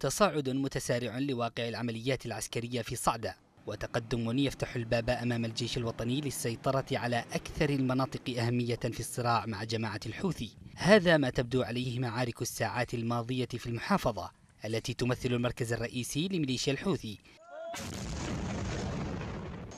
تصاعد متسارع لواقع العمليات العسكرية في صعدة، وتقدم يفتح الباب أمام الجيش الوطني للسيطرة على أكثر المناطق أهمية في الصراع مع جماعة الحوثي. هذا ما تبدو عليه معارك الساعات الماضية في المحافظة التي تمثل المركز الرئيسي لميليشيا الحوثي.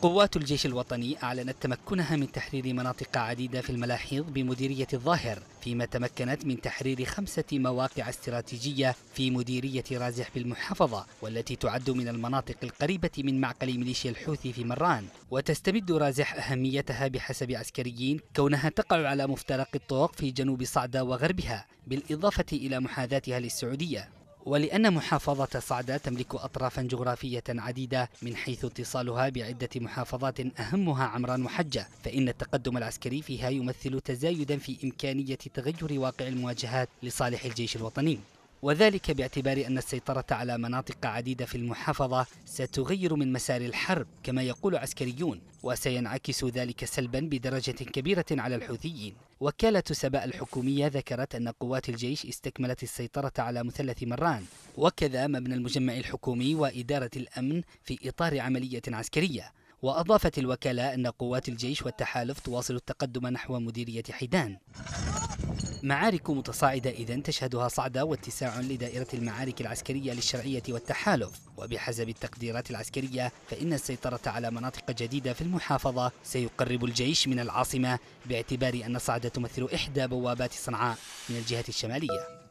قوات الجيش الوطني أعلنت تمكنها من تحرير مناطق عديدة في الملاحيظ بمديرية الظاهر، فيما تمكنت من تحرير 5 مواقع استراتيجية في مديرية رازح بالمحافظة، والتي تعد من المناطق القريبة من معقل ميليشيا الحوثي في مران. وتستمد رازح أهميتها بحسب عسكريين كونها تقع على مفترق الطوق في جنوب صعدة وغربها، بالإضافة إلى محاذاتها للسعودية. ولأن محافظة صعدة تملك أطرافا جغرافية عديدة من حيث اتصالها بعدة محافظات أهمها عمران وحجة، فإن التقدم العسكري فيها يمثل تزايدا في إمكانية تغير واقع المواجهات لصالح الجيش الوطني، وذلك باعتبار أن السيطرة على مناطق عديدة في المحافظة ستغير من مسار الحرب كما يقول عسكريون، وسينعكس ذلك سلبا بدرجة كبيرة على الحوثيين. وكالة سبأ الحكومية ذكرت أن قوات الجيش استكملت السيطرة على مثلث مران، وكذا مبنى المجمع الحكومي وإدارة الأمن في إطار عملية عسكرية. وأضافت الوكالة أن قوات الجيش والتحالف تواصل التقدم نحو مديرية حيدان. معارك متصاعدة إذن تشهدها صعدة، واتساع لدائرة المعارك العسكرية للشرعية والتحالف. وبحسب التقديرات العسكرية فإن السيطرة على مناطق جديدة في المحافظة سيقرب الجيش من العاصمة، باعتبار أن صعدة تمثل إحدى بوابات صنعاء من الجهة الشمالية.